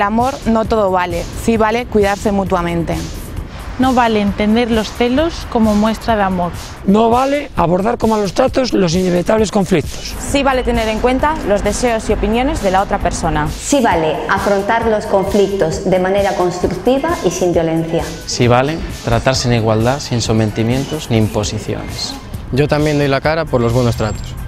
el amor no todo vale, sí vale cuidarse mutuamente. No vale entender los celos como muestra de amor. No vale abordar con malos tratos los inevitables conflictos. Sí vale tener en cuenta los deseos y opiniones de la otra persona. Sí vale afrontar los conflictos de manera constructiva y sin violencia. Sí vale tratarse en igualdad, sin sometimientos ni imposiciones. Yo también doy la cara por los buenos tratos.